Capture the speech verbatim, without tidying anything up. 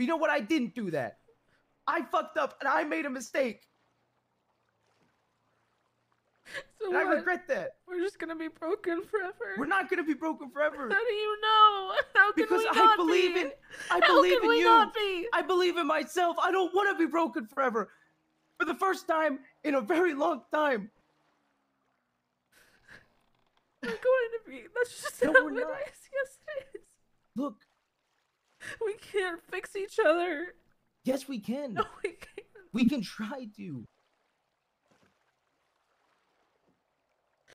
But you know what? I didn't do that. I fucked up and I made a mistake. So and what? I regret that. We're just gonna be broken forever. We're not gonna be broken forever. How do you know? How can because we not I believe be? in I How believe in you. I believe in myself. I don't want to be broken forever. For the first time in a very long time. We're going to be. That's just no, how it is. Yes, it is. Look. We can't fix each other. Yes, we can. No, we can't. We can try to.